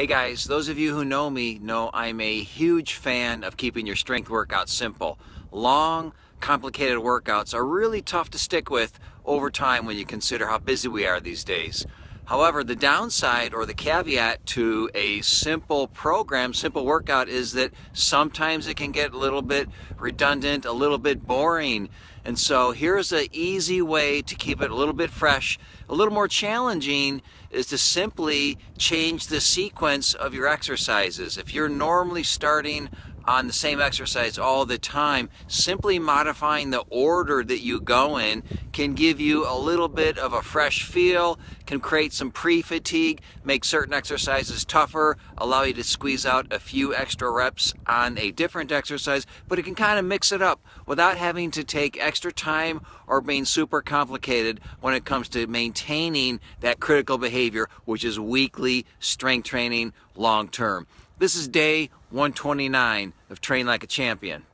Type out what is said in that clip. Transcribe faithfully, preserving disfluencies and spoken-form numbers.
Hey guys, those of you who know me know I'm a huge fan of keeping your strength workouts simple. Long, complicated workouts are really tough to stick with over time when you consider how busy we are these days. However, the downside or the caveat to a simple program, simple workout, is that sometimes it can get a little bit redundant, a little bit boring. And so here's an easy way to keep it a little bit fresh. A little more challenging is to simply change the sequence of your exercises. If you're normally starting on the same exercise all the time, simply modifying the order that you go in can give you a little bit of a fresh feel, can create some pre-fatigue, make certain exercises tougher, allow you to squeeze out a few extra reps on a different exercise, but it can kind of mix it up without having to take extra time or being super complicated when it comes to maintaining that critical behavior, which is weekly strength training long term. This is day one twenty-nine of Train Like a Champion.